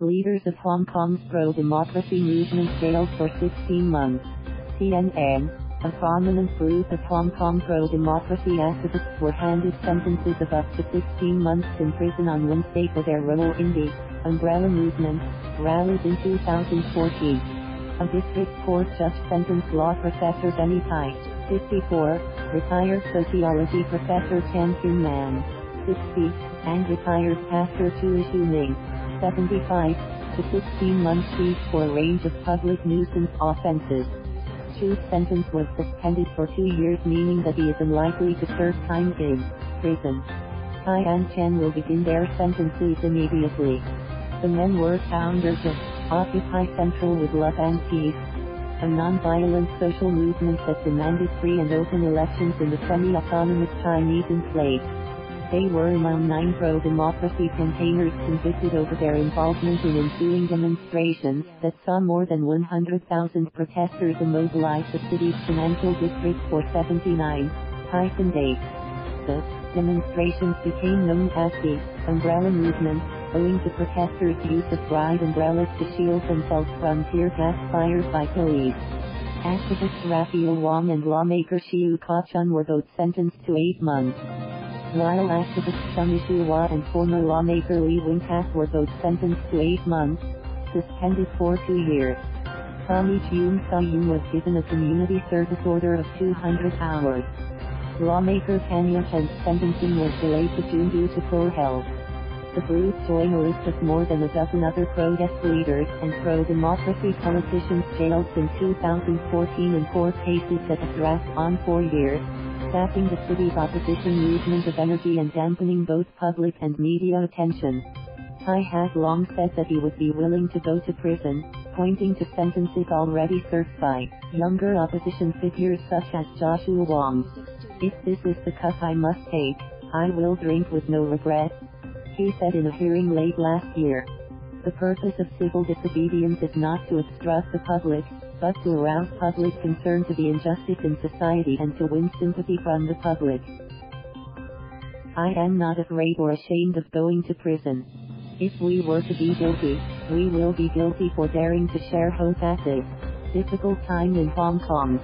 Leaders of Hong Kong's pro-democracy movement jailed for 16 months. CNN, a prominent group of Hong Kong pro-democracy activists, were handed sentences of up to 16 months in prison on Wednesday for their role in the umbrella movement rallies in 2014. A district court judge sentenced law professor Benny Tai, 54, retired sociology professor Chan Kin-man, 60, and retired pastor Chu Yiu-ming, 75, to 16 months each for a range of public nuisance offenses. Chu's sentence was suspended for 2 years, meaning that he is unlikely to serve time in prison. Tai and Chan will begin their sentences immediately. The men were founders of Occupy Central with Love and Peace, a non-violent social movement that demanded free and open elections in the semi-autonomous Chinese enclave. They were among 9 pro-democracy campaigners convicted over their involvement in ensuing demonstrations that saw more than 100,000 protesters immobilize the city's financial district for 79 days. The demonstrations became known as the umbrella movement, owing to protesters' use of bright umbrellas to shield themselves from tear gas fires by police. Activists Raphael Wong and lawmaker Shiu Ka-chun were both sentenced to 8 months. While activists Chung Yiu-wa and former lawmaker Lee Wing-tat were both sentenced to 8 months, suspended for 2 years. Tommy Cheung Sau-yin was given a community service order of 200 hours. Lawmaker Tanya Chen's sentencing was delayed to June due to poor health. The group joined a list of more than a dozen other protest leaders and pro-democracy politicians jailed since 2014 in court cases that have dragged on for years, sapping the city's opposition movement of energy and dampening both public and media attention. Tai has long said that he would be willing to go to prison, pointing to sentences already served by younger opposition figures such as Joshua Wong. "If this is the cup I must take, I will drink with no regret," he said in a hearing late last year. The purpose of civil disobedience is not to obstruct the public, but to arouse public concern to the injustice in society and to win sympathy from the public. "I am not afraid or ashamed of going to prison. If we were to be guilty, we will be guilty for daring to share hope at this difficult time in Hong Kong."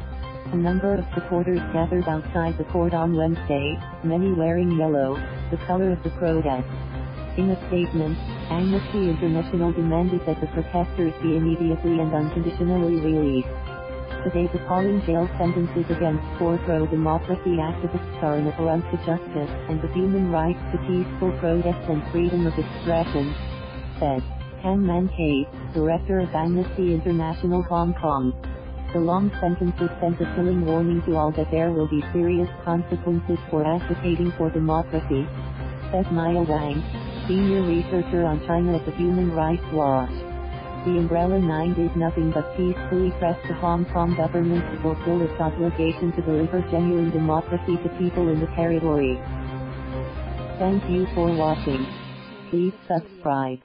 A number of supporters gathered outside the court on Wednesday, many wearing yellow, the color of the protest. In a statement, Amnesty International demanded that the protesters be immediately and unconditionally released. Today, the appalling jail sentences against 4 pro-democracy activists are an affront to justice and the human rights to peaceful protest and freedom of expression, said Tam Man-Kei, director of Amnesty International Hong Kong. The long sentences sent a chilling warning to all that there will be serious consequences for advocating for democracy, said Maya Wang, senior researcher on China at the Human Rights Watch. The Umbrella 9 did nothing but peacefully press the Hong Kong government to fulfill its obligation to deliver genuine democracy to people in the territory. Thank you for watching. Please subscribe.